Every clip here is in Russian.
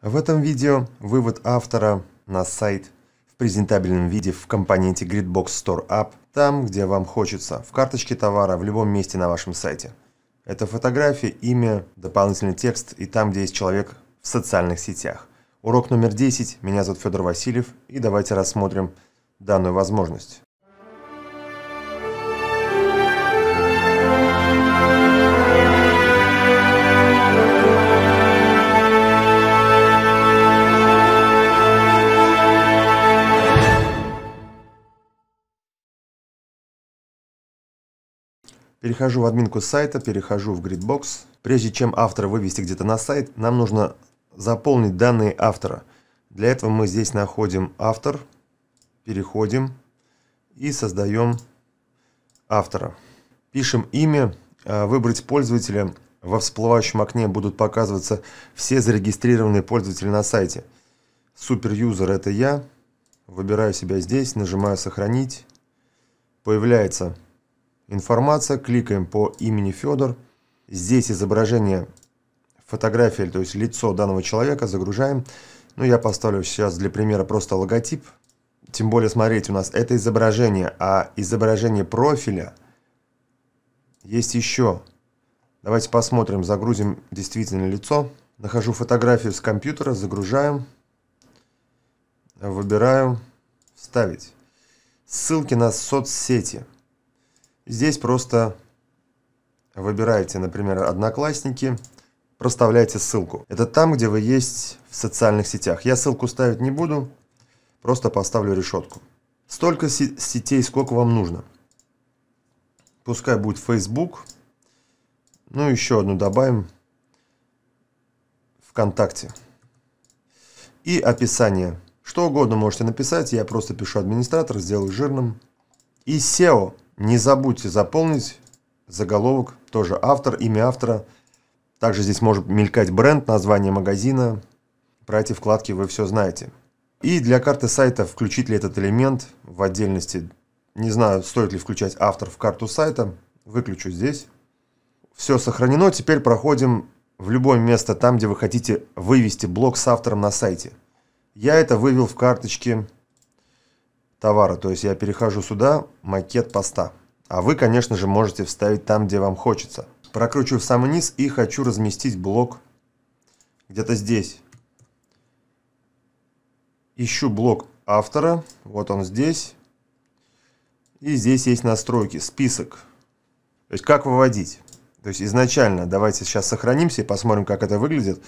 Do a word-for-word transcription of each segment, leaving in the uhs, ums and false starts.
В этом видео вывод автора на сайт в презентабельном виде в компоненте Gridbox Store App, там, где вам хочется, в карточке товара, в любом месте на вашем сайте. Это фотографии, имя, дополнительный текст и там, где есть человек в социальных сетях. Урок номер десять. Меня зовут Федор Васильев, и давайте рассмотрим данную возможность. Перехожу в админку сайта, перехожу в Gridbox. Прежде чем автора вывести где-то на сайт, нам нужно заполнить данные автора. Для этого мы здесь находим автор, переходим и создаем автора. Пишем имя, выбрать пользователя. Во всплывающем окне будут показываться все зарегистрированные пользователи на сайте. Суперюзер — это я. Выбираю себя здесь, нажимаю «Сохранить». Появляется информация, кликаем по имени Федор. Здесь изображение, фотография, то есть лицо данного человека, загружаем. Ну, я поставлю сейчас для примера просто логотип. Тем более, смотрите, у нас это изображение, а изображение профиля есть еще. Давайте посмотрим, загрузим действительно лицо. Нахожу фотографию с компьютера, загружаем, выбираю «Вставить». Ссылки на соцсети. Здесь просто выбираете, например, «Одноклассники», проставляете ссылку. Это там, где вы есть в социальных сетях. Я ссылку ставить не буду, просто поставлю решетку. Столько сетей, сколько вам нужно. Пускай будет Facebook. Ну, еще одну добавим. Вконтакте. И описание. Что угодно можете написать. Я просто пишу «Администратор», сделаю жирным. И сео. Не забудьте заполнить заголовок, тоже автор, имя автора. Также здесь может мелькать бренд, название магазина. Про эти вкладки вы все знаете. И для карты сайта включить ли этот элемент в отдельности. Не знаю, стоит ли включать автор в карту сайта. Выключу здесь. Все сохранено. Теперь проходим в любое место, там, где вы хотите вывести блок с автором на сайте. Я это вывел в карточке товара, то есть я перехожу сюда, макет поста. А вы, конечно же, можете вставить там, где вам хочется. Прокручиваю в самый низ и хочу разместить блок где-то здесь. Ищу блок автора, вот он здесь. И здесь есть настройки, список. То есть как выводить. То есть изначально, давайте сейчас сохранимся и посмотрим, как это выглядит.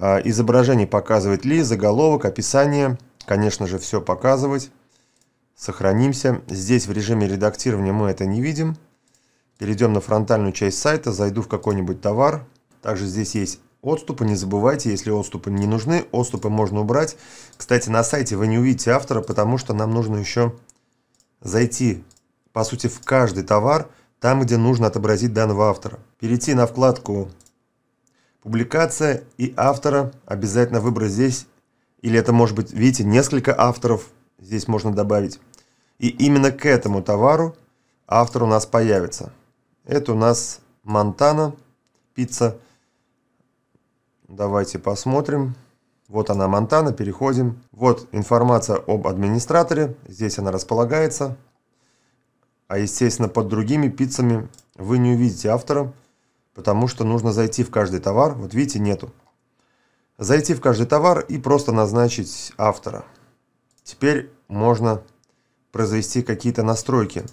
Изображение показывать ли, заголовок, описание. Конечно же, все показывать. Сохранимся. Здесь в режиме редактирования мы это не видим. Перейдем на фронтальную часть сайта, зайду в какой-нибудь товар. Также здесь есть отступы, не забывайте, если отступы не нужны, отступы можно убрать. Кстати, на сайте вы не увидите автора, потому что нам нужно еще зайти, по сути, в каждый товар, там, где нужно отобразить данного автора. Перейти на вкладку «Публикация» и «Автора», обязательно выбрать здесь, или это может быть, видите, несколько авторов, здесь можно добавить. И именно к этому товару автор у нас появится. Это у нас Монтана, пицца. Давайте посмотрим. Вот она, Монтана, переходим. Вот информация об администраторе, здесь она располагается. А естественно, под другими пиццами вы не увидите автора, потому что нужно зайти в каждый товар. Вот видите, нету. Зайти в каждый товар и просто назначить автора. Теперь можно произвести какие-то настройки.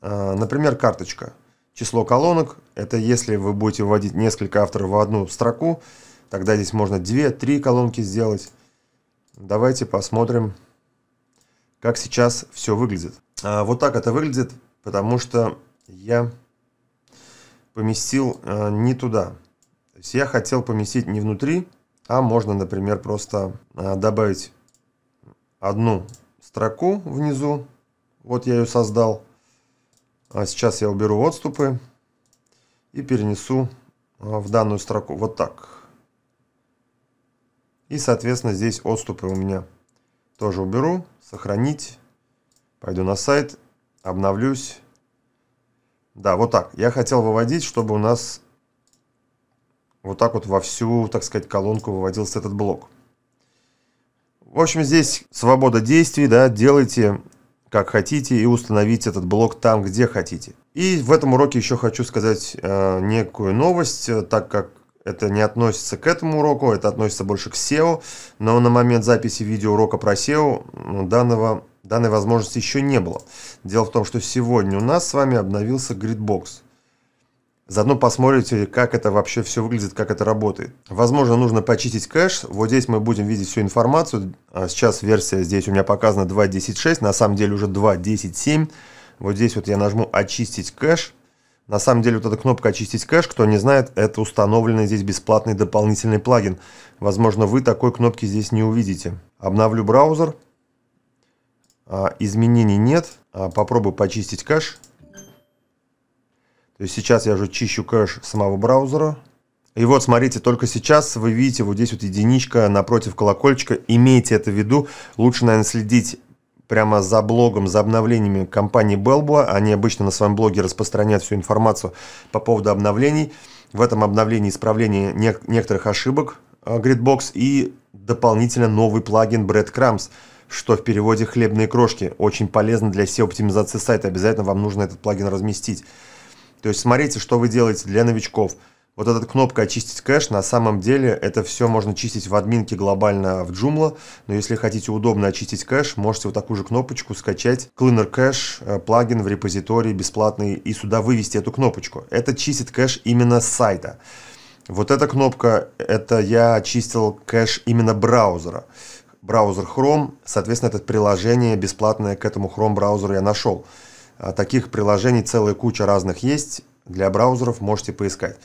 Например, карточка. Число колонок. Это если вы будете вводить несколько авторов в одну строку. Тогда здесь можно две-три колонки сделать. Давайте посмотрим, как сейчас все выглядит. Вот так это выглядит, потому что я поместил не туда. То есть я хотел поместить не внутри, а можно, например, просто добавить одну строку внизу. Вот я ее создал. А сейчас я уберу отступы и перенесу в данную строку. Вот так. И, соответственно, здесь отступы у меня тоже уберу. Сохранить. Пойду на сайт. Обновлюсь. Да, вот так. Я хотел выводить, чтобы у нас вот так вот во всю, так сказать, колонку выводился этот блок. В общем, здесь свобода действий, да, делайте как хотите и установите этот блок там, где хотите. И в этом уроке еще хочу сказать э, некую новость, так как это не относится к этому уроку, это относится больше к сео, но на момент записи видео урока про сео данного, данной возможности еще не было. Дело в том, что сегодня у нас с вами обновился Gridbox. Заодно посмотрите, как это вообще все выглядит, как это работает. Возможно, нужно почистить кэш. Вот здесь мы будем видеть всю информацию. Сейчас версия здесь у меня показана два точка десять точка шесть, на самом деле уже два точка десять точка семь. Вот здесь вот я нажму «Очистить кэш». На самом деле вот эта кнопка «Очистить кэш», кто не знает, это установленный здесь бесплатный дополнительный плагин. Возможно, вы такой кнопки здесь не увидите. Обновлю браузер. Изменений нет. Попробую почистить кэш. То есть сейчас я уже чищу кэш самого браузера. И вот, смотрите, только сейчас вы видите вот здесь вот единичка напротив колокольчика. Имейте это в виду. Лучше, наверное, следить прямо за блогом, за обновлениями компании Belbo. Они обычно на своем блоге распространяют всю информацию по поводу обновлений. В этом обновлении исправление не некоторых ошибок Gridbox и дополнительно новый плагин Breadcrumbs, что в переводе «хлебные крошки». Очень полезно для сео-оптимизации сайта. Обязательно вам нужно этот плагин разместить. То есть смотрите, что вы делаете для новичков. Вот эта кнопка «Очистить кэш», на самом деле это все можно чистить в админке глобально в Joomla, но если хотите удобно очистить кэш, можете вот такую же кнопочку скачать Cleaner Cache, плагин в репозитории бесплатный, и сюда вывести эту кнопочку. Это чистит кэш именно с сайта. Вот эта кнопка, это я очистил кэш именно браузера. Браузер Chrome, соответственно, это приложение бесплатное к этому Chrome браузеру я нашел. Таких приложений целая куча разных есть, для браузеров можете поискать.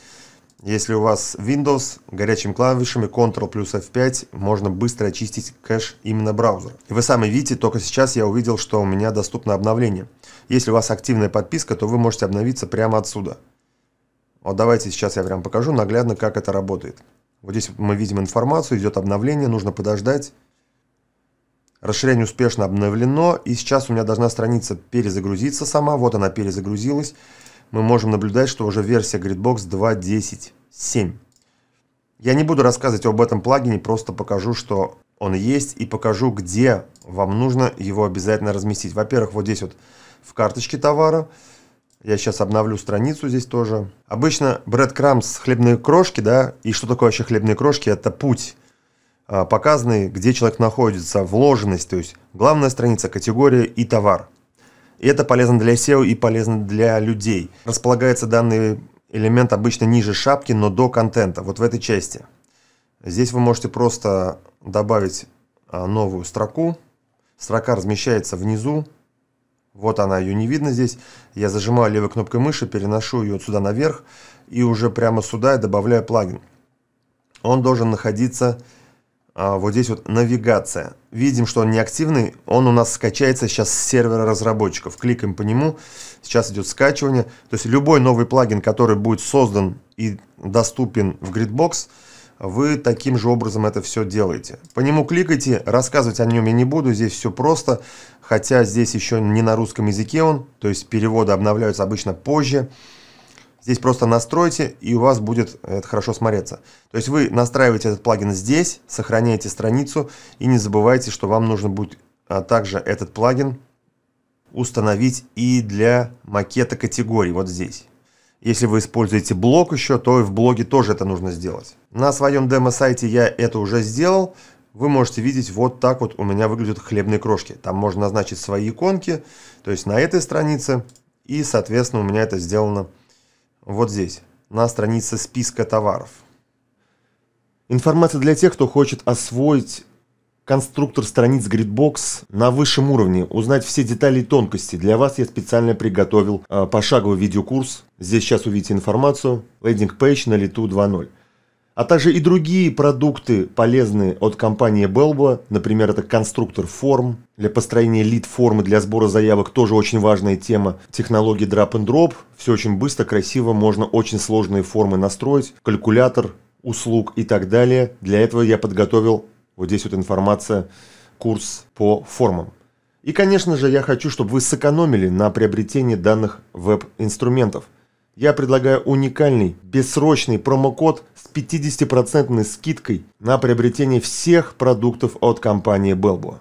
Если у вас Windows, горячими клавишами контрол плюс эф пять можно быстро очистить кэш именно браузера. И вы сами видите, только сейчас я увидел, что у меня доступно обновление. Если у вас активная подписка, то вы можете обновиться прямо отсюда. Вот давайте сейчас я прям покажу наглядно, как это работает. Вот здесь мы видим информацию, идет обновление, нужно подождать. Расширение успешно обновлено, и сейчас у меня должна страница перезагрузиться сама. Вот она перезагрузилась. Мы можем наблюдать, что уже версия Gridbox два точка десять точка семь. Я не буду рассказывать об этом плагине, просто покажу, что он есть, и покажу, где вам нужно его обязательно разместить. Во-первых, вот здесь вот в карточке товара. Я сейчас обновлю страницу здесь тоже. Обычно breadcrumbs, хлебные крошки, да, и что такое вообще хлебные крошки? Это путь, показанный, где человек находится, вложенность, то есть главная страница, категория и товар. И это полезно для сео и полезно для людей. Располагается данный элемент обычно ниже шапки, но до контента, вот в этой части. Здесь вы можете просто добавить новую строку. Строка размещается внизу. Вот она, ее не видно здесь. Я зажимаю левой кнопкой мыши, переношу ее сюда наверх. И уже прямо сюда и добавляю плагин. Он должен находиться... Вот здесь вот навигация. Видим, что он неактивный. Он у нас скачается сейчас с сервера разработчиков. Кликаем по нему. Сейчас идет скачивание. То есть любой новый плагин, который будет создан и доступен в Gridbox, вы таким же образом это все делаете. По нему кликайте. Рассказывать о нем я не буду. Здесь все просто. Хотя здесь еще не на русском языке он. То есть переводы обновляются обычно позже. Здесь просто настройте, и у вас будет это хорошо смотреться. То есть вы настраиваете этот плагин здесь, сохраняете страницу, и не забывайте, что вам нужно будет также этот плагин установить и для макета категорий, вот здесь. Если вы используете блог еще, то и в блоге тоже это нужно сделать. На своем демо-сайте я это уже сделал. Вы можете видеть, вот так вот у меня выглядят хлебные крошки. Там можно назначить свои иконки, то есть на этой странице, и, соответственно, у меня это сделано вот здесь, на странице списка товаров. Информация для тех, кто хочет освоить конструктор страниц Gridbox на высшем уровне, узнать все детали и тонкости. Для вас я специально приготовил э, пошаговый видеокурс. Здесь сейчас увидите информацию. Landing Page на лету два ноль. А также и другие продукты, полезные от компании Belbo. Например, это конструктор форм для построения лид-формы для сбора заявок. Тоже очень важная тема. Технологии drop-and-drop. Все очень быстро, красиво. Можно очень сложные формы настроить. Калькулятор услуг и так далее. Для этого я подготовил вот здесь вот информация, курс по формам. И, конечно же, я хочу, чтобы вы сэкономили на приобретении данных веб-инструментов. я предлагаю уникальный бессрочный промокод с пятидесятипроцентной скидкой на приобретение всех продуктов от компании Belbo.